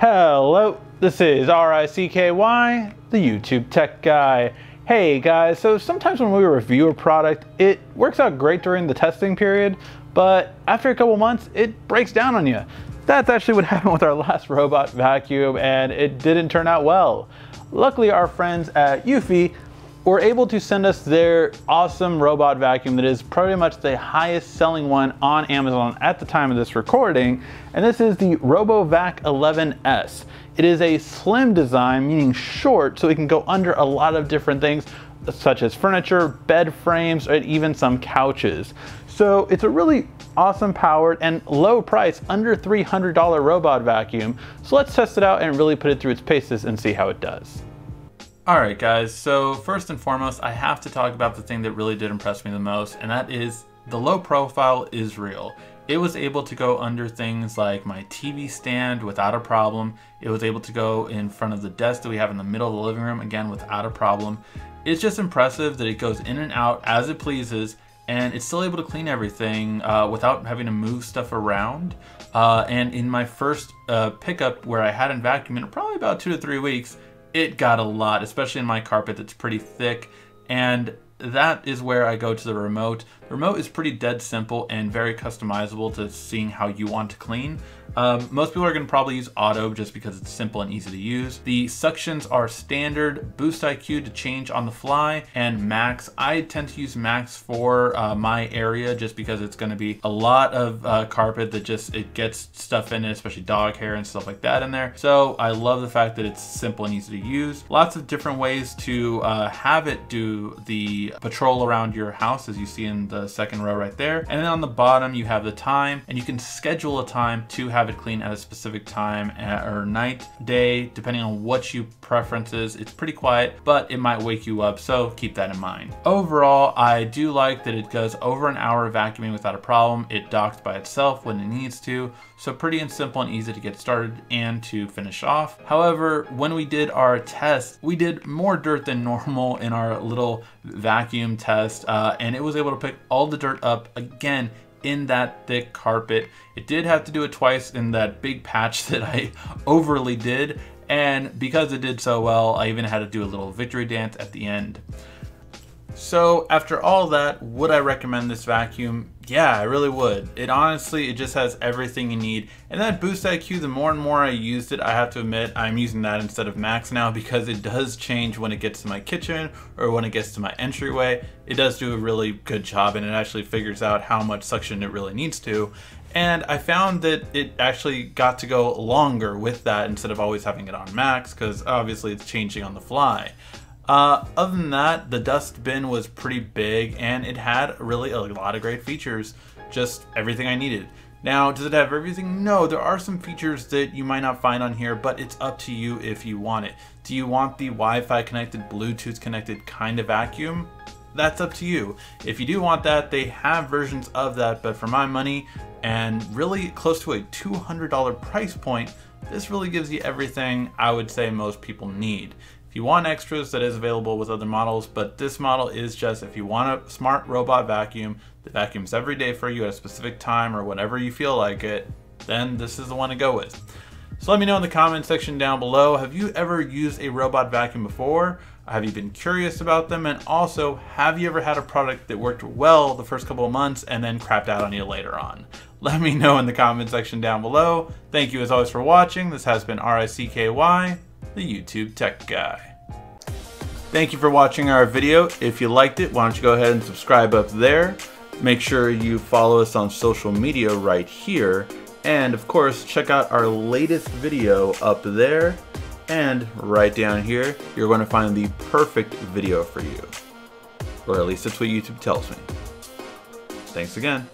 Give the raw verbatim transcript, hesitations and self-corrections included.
Hello, this is R I C K Y, the YouTube Tech Guy. Hey guys, so sometimes when we review a product, it works out great during the testing period, but after a couple months, it breaks down on you. That's actually what happened with our last robot vacuum, and it didn't turn out well. Luckily, our friends at Eufy were able to send us their awesome robot vacuum that is pretty much the highest selling one on Amazon at the time of this recording. And this is the RoboVac eleven S. It is a slim design, meaning short, so it can go under a lot of different things, such as furniture, bed frames, and even some couches. So it's a really awesome powered and low price, under three hundred dollar robot vacuum. So let's test it out and really put it through its paces and see how it does. Alright guys, so first and foremost, I have to talk about the thing that really did impress me the most, and that is the low profile is real. It was able to go under things like my T V stand without a problem. It was able to go in front of the desk that we have in the middle of the living room, again, without a problem. It's just impressive that it goes in and out as it pleases, and it's still able to clean everything uh, without having to move stuff around. Uh, and in my first uh, pickup where I hadn't vacuumed in probably about two to three weeks, it got a lot, especially in my carpet that's pretty thick. And that is where I go to the remote. The remote is pretty dead simple and very customizable to seeing how you want to clean. Um, most people are gonna probably use auto just because it's simple and easy to use. The suctions are standard, BoostIQ to change on the fly, and max. I tend to use max for uh, my area just because it's gonna be a lot of uh, carpet that just, it gets stuff in it, especially dog hair and stuff like that in there. So I love the fact that it's simple and easy to use. Lots of different ways to uh, have it do the patrol around your house, as you see in the second row right there. And then on the bottom, you have the time, and you can schedule a time to have it clean at a specific time or night, day, depending on what your preference is. It's pretty quiet, but it might wake you up, so keep that in mind. Overall, I do like that it goes over an hour vacuuming without a problem. It docks by itself when it needs to, so pretty and simple and easy to get started and to finish off. However, when we did our test, we did more dirt than normal in our little vacuum test, uh, and it was able to pick all the dirt up again in that thick carpet. It did have to do it twice in that big patch that I overly did, and because it did so well, I even had to do a little victory dance at the end. So after all that, would I recommend this vacuum? Yeah, I really would. It honestly, it just has everything you need. And that BoostIQ, the more and more I used it, I have to admit, I'm using that instead of Max now because it does change when it gets to my kitchen or when it gets to my entryway. It does do a really good job, and it actually figures out how much suction it really needs to. And I found that it actually got to go longer with that instead of always having it on Max because obviously it's changing on the fly. Uh, other than that, the dust bin was pretty big and it had really a lot of great features, just everything I needed. Now, does it have everything? No, there are some features that you might not find on here, but it's up to you if you want it. Do you want the Wi-Fi connected, Bluetooth connected kind of vacuum? That's up to you. If you do want that, they have versions of that, but for my money and really close to a two hundred dollar price point, this really gives you everything I would say most people need. If you want extras, that is available with other models, but this model is just if you want a smart robot vacuum that vacuums every day for you at a specific time or whenever you feel like it, then this is the one to go with. So let me know in the comment section down below, have you ever used a robot vacuum before? Have you been curious about them? And also, have you ever had a product that worked well the first couple of months and then crapped out on you later on? Let me know in the comment section down below. Thank you as always for watching. This has been R I C K Y, the YouTube Tech Guy. Thank you for watching our video. If you liked it, why don't you go ahead and subscribe up there. Make sure you follow us on social media right here. And of course, check out our latest video up there. And right down here, you're going to find the perfect video for you. Or at least that's what YouTube tells me. Thanks again.